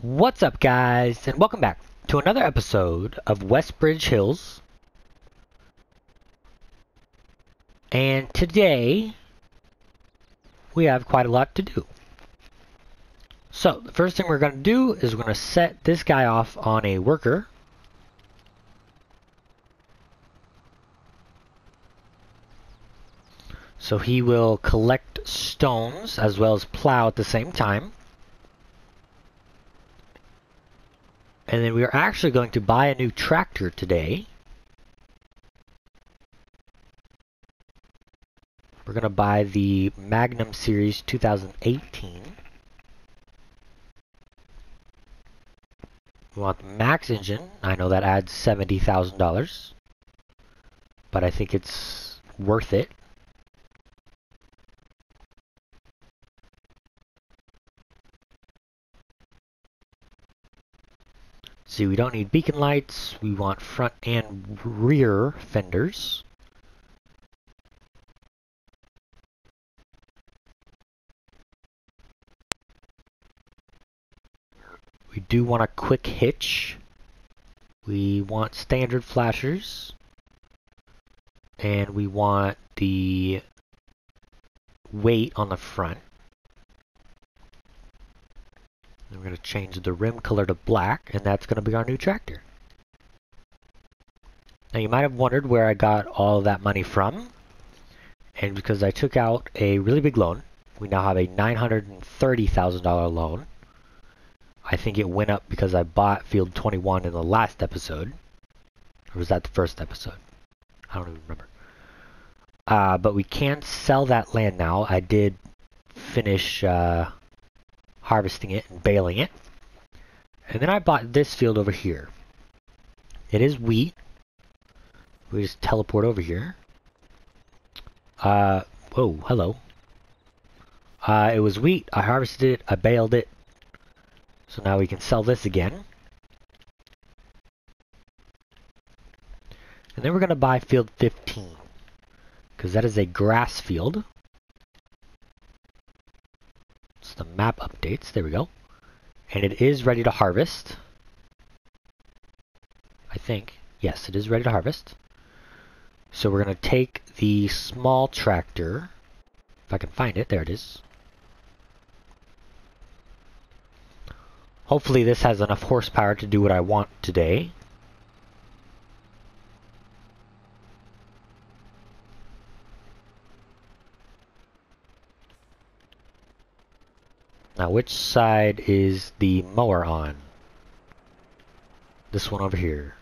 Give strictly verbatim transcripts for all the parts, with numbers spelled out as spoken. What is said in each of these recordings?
What's up, guys, and welcome back to another episode of Westbridge Hills. And today we have quite a lot to do. So the first thing we're going to do is we're going to set this guy off on a worker. So he will collect stones as well as plow at the same time. And then we are actually going to buy a new tractor today. We're going to buy the Magnum Series two thousand eighteen. We want the max engine. I know that adds seventy thousand dollars. But I think it's worth it. See, we don't need beacon lights. We want front and rear fenders. We do want a quick hitch. We want standard flashers. And we want the weight on the front. We're going to change the rim color to black, and that's going to be our new tractor. Now you might have wondered where I got all that money from, and because I took out a really big loan, we now have a nine hundred thirty thousand dollar loan. I think it went up because I bought Field twenty-one in the last episode, or was that the first episode? I don't even remember. Uh, but we can sell that land now. I did finish Uh, harvesting it and baling it. And then I bought this field over here. It is wheat. We just teleport over here. Uh, oh, hello. Uh, it was wheat. I harvested it. I baled it. So now we can sell this again. And then we're going to buy field fifteen, because that is a grass field. The map updates, there we go, and it is ready to harvest. I think, yes, it is ready to harvest. So we're going to take the small tractor, if I can find it, there it is. Hopefully this has enough horsepower to do what I want today. Now, which side is the mower on? This one over here.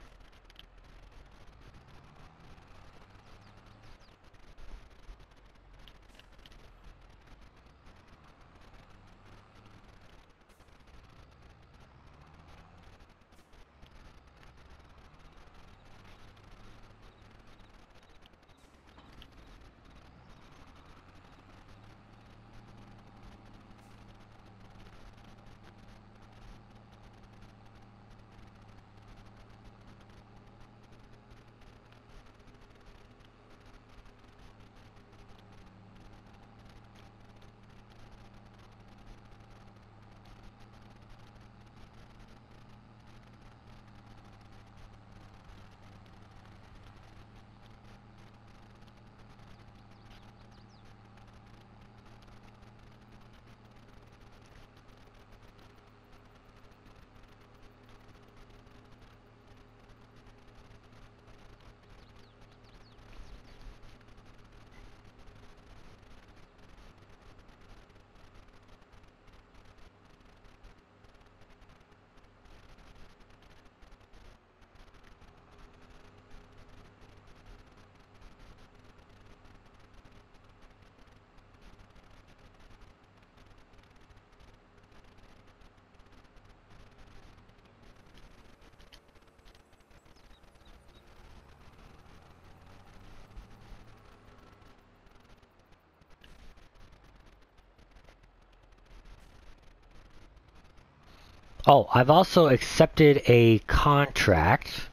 Oh, I've also accepted a contract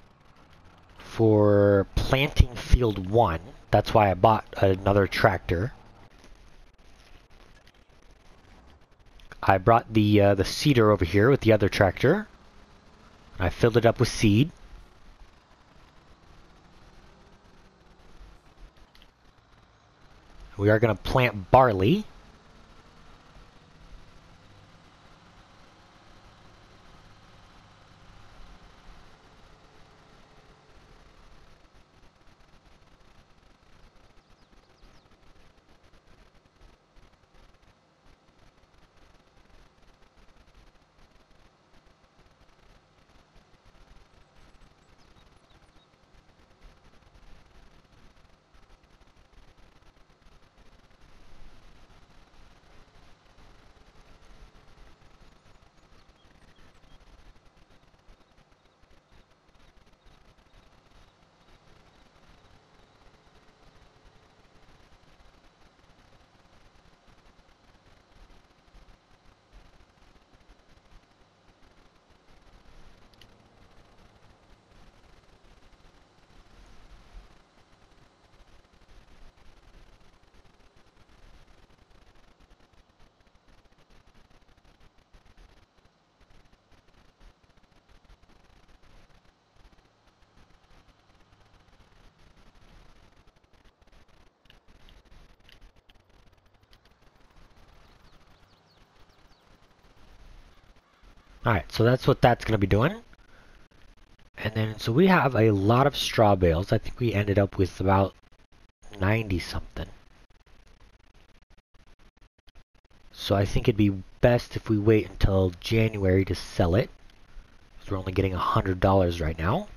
for planting field one. That's why I bought another tractor. I brought the uh, the seeder over here with the other tractor. I filled it up with seed. We are going to plant barley. Alright, so that's what that's going to be doing. And then, so we have a lot of straw bales. I think we ended up with about ninety something. So I think it'd be best if we wait until January to sell it, because we're only getting one hundred dollars right now.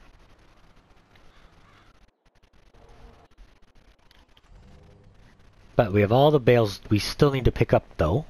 But we have all the bales we still need to pick up, though.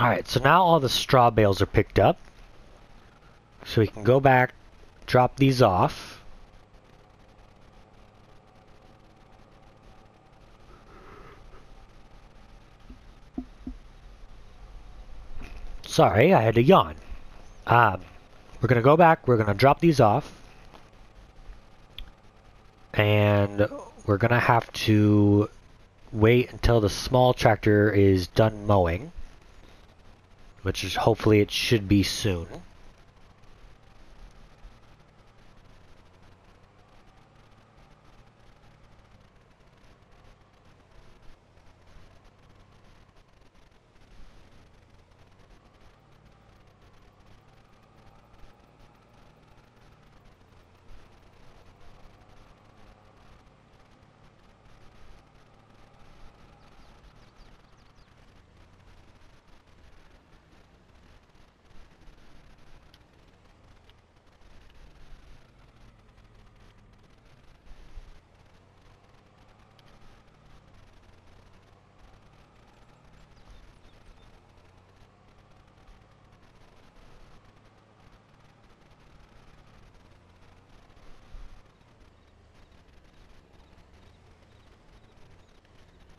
Alright, so now all the straw bales are picked up. So we can go back, drop these off. Sorry, I had to yawn. Um, we're going to go back, we're going to drop these off. And we're going to have to wait until the small tractor is done mowing. Which is hopefully it should be soon.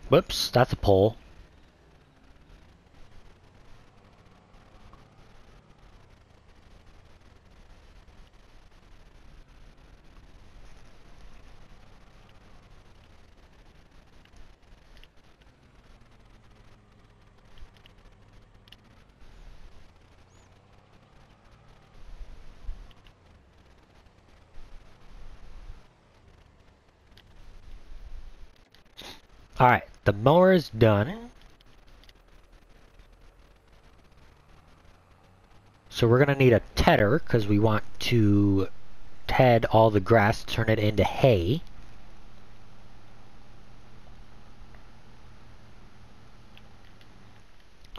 Whoops, that's a pole. All right. The mower is done. So we're going to need a tedder because we want to ted all the grass, turn it into hay.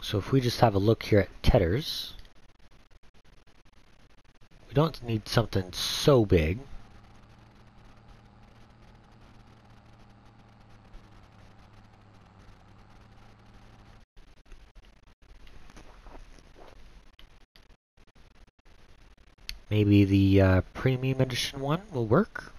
So if we just have a look here at tedders, we don't need something so big. Maybe the uh, premium edition one will work.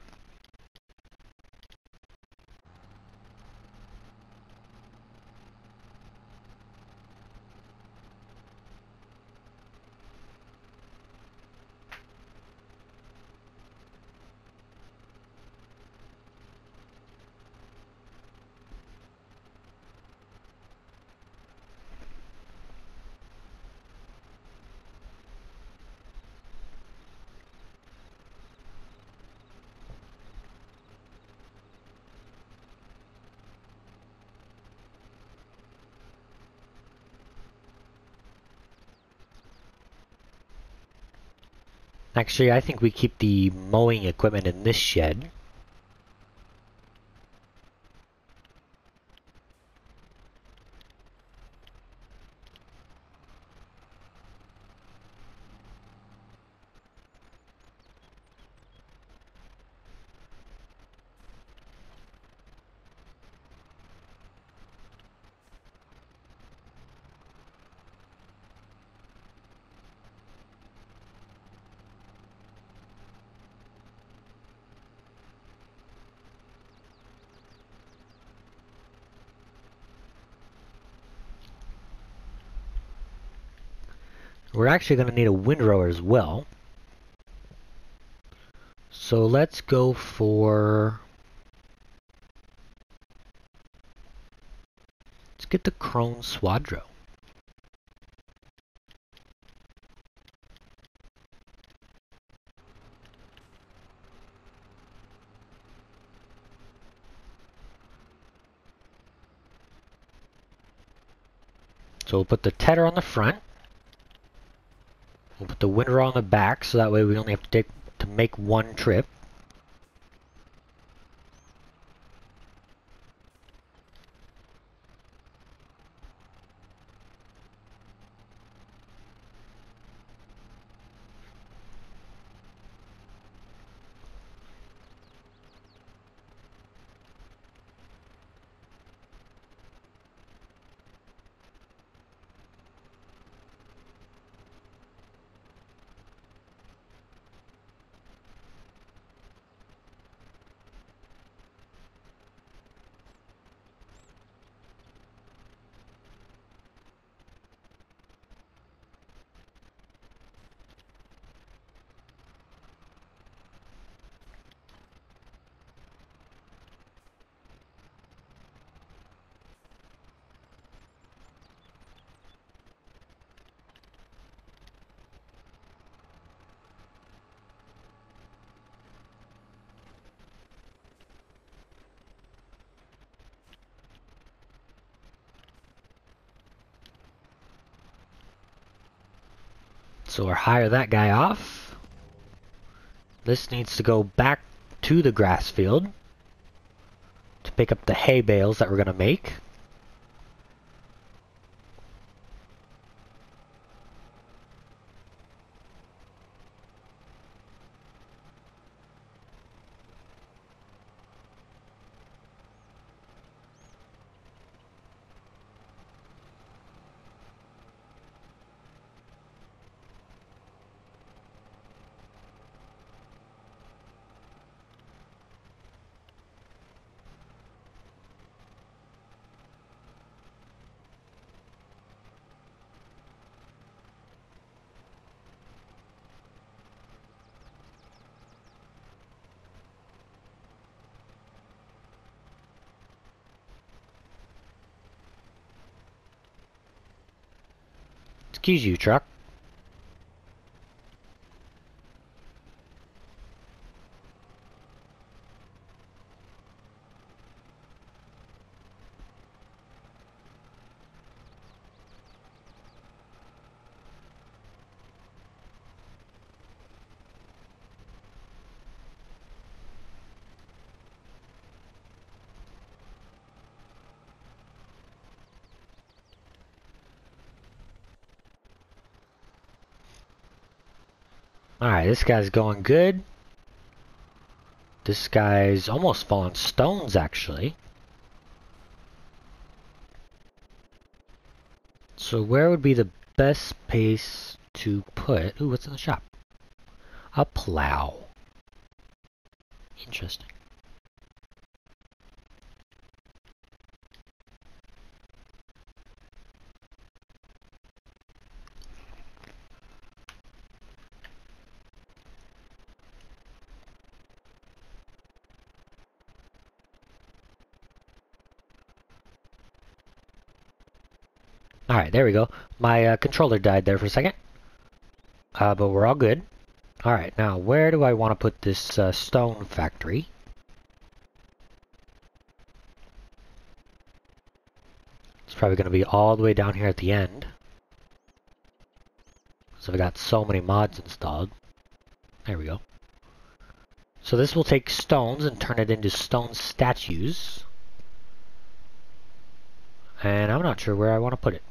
Actually, I think we keep the mowing equipment in this shed. We're actually going to need a windrower as well. So let's go for... Let's get the Krone Swadro. So we'll put the tedder on the front. We'll put the windrower on the back, so that way we only have to take to make one trip. So we'll hire that guy off. This needs to go back to the grass field to pick up the hay bales that we're going to make. Excuse you, truck. Alright, this guy's going good. This guy's almost falling stones, actually. So where would be the best place to put... Ooh, what's in the shop? A plow. Interesting. Alright, there we go. My uh, controller died there for a second. Uh, but we're all good. Alright, now where do I want to put this uh, stone factory? It's probably going to be all the way down here at the end. So we got so many mods installed. There we go. So this will take stones and turn it into stone statues. And I'm not sure where I want to put it.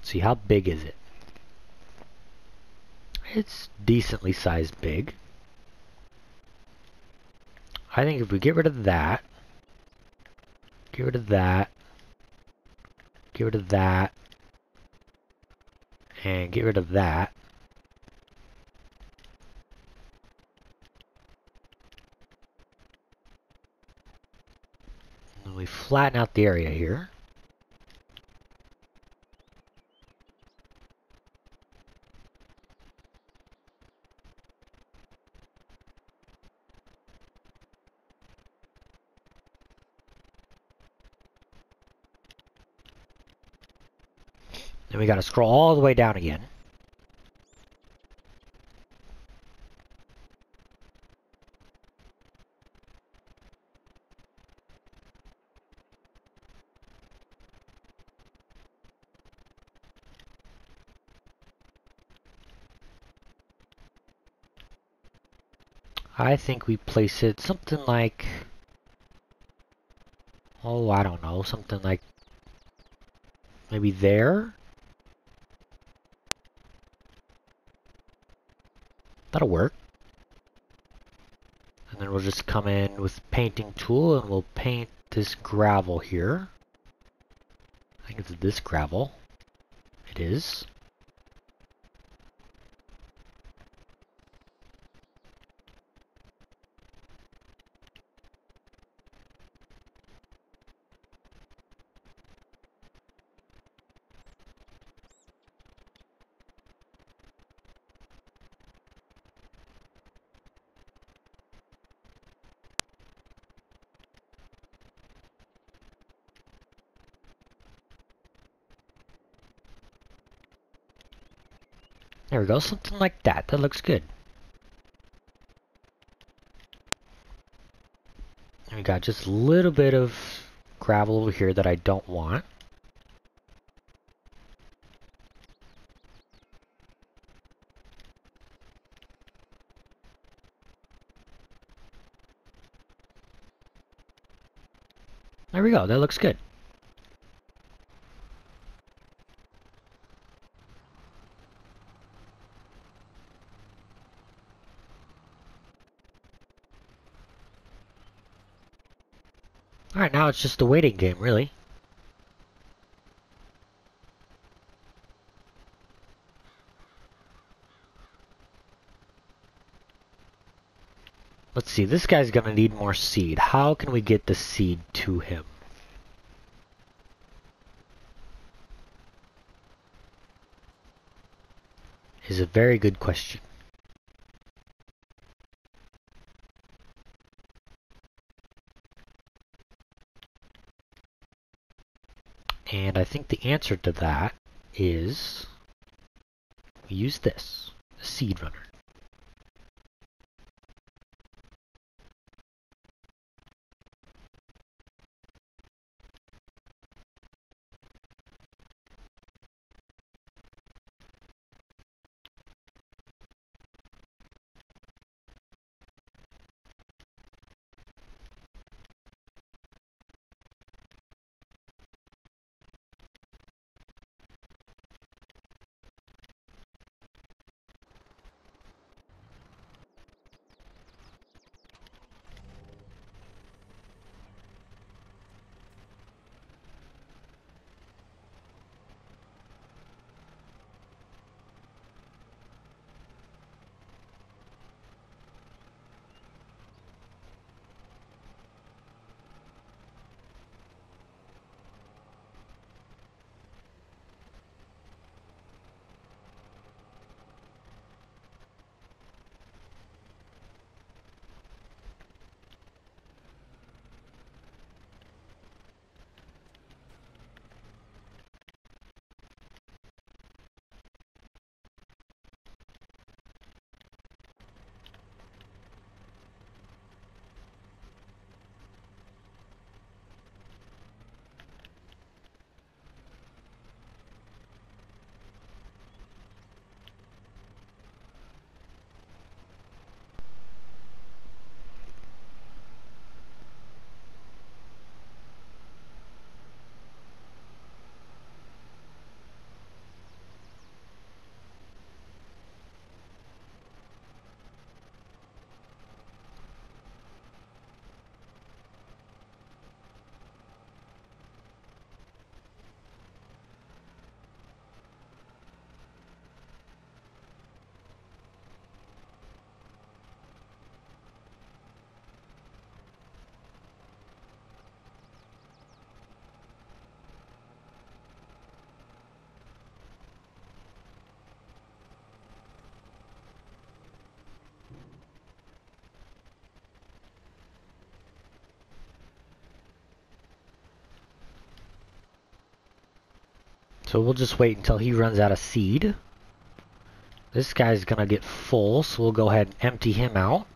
See, how big is it? It's decently sized big. I think if we get rid of that, get rid of that, get rid of that, and get rid of that. And we flatten out the area here. Then we gotta scroll all the way down again. I think we place it something like, oh, I don't know, something like maybe there. That'll work. And then we'll just come in with painting tool and we'll paint this gravel here. I think it's this gravel. It is. There we go, something like that. That looks good. And we got just a little bit of gravel over here that I don't want. There we go, that looks good. Alright, now it's just a waiting game, really. Let's see, this guy's gonna need more seed. How can we get the seed to him? Is a very good question. And I think the answer to that is we use this, the seed runner. So we'll just wait until he runs out of seed. This guy's gonna get full, so we'll go ahead and empty him out.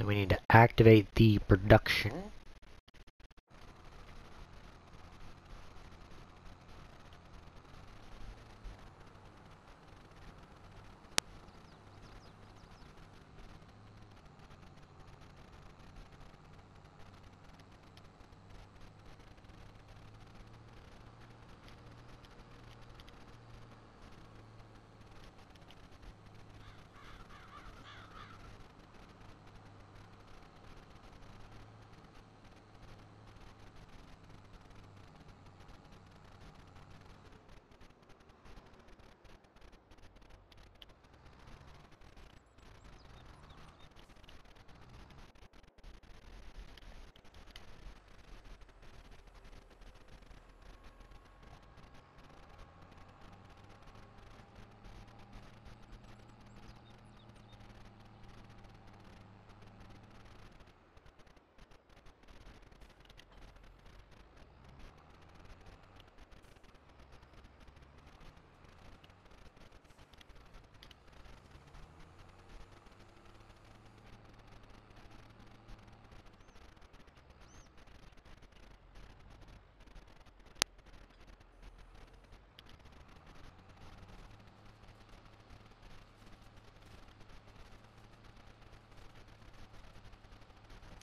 We need to activate the production.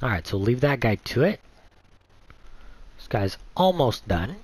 Alright, so leave that guy to it. This guy's almost done.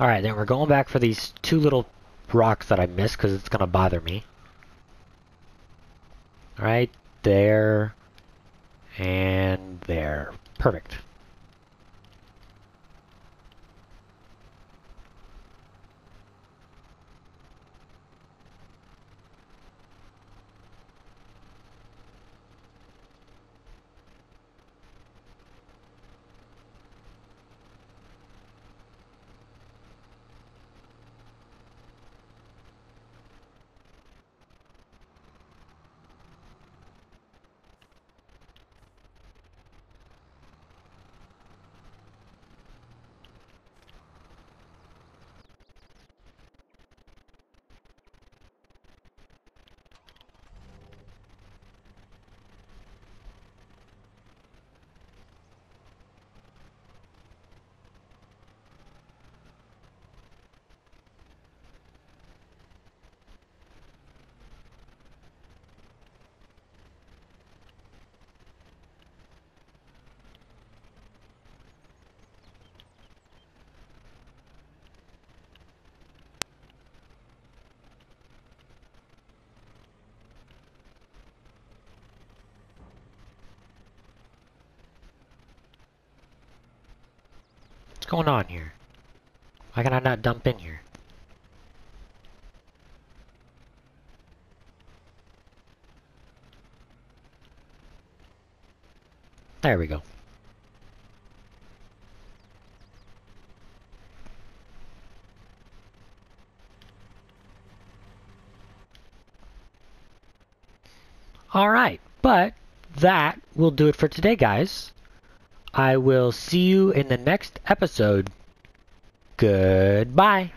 Alright, then we're going back for these two little rocks that I missed because it's going to bother me. Right there and there. Perfect. What's going on here? Why can I not dump in here? There we go. All right, but that will do it for today, guys. I will see you in the next episode. Goodbye.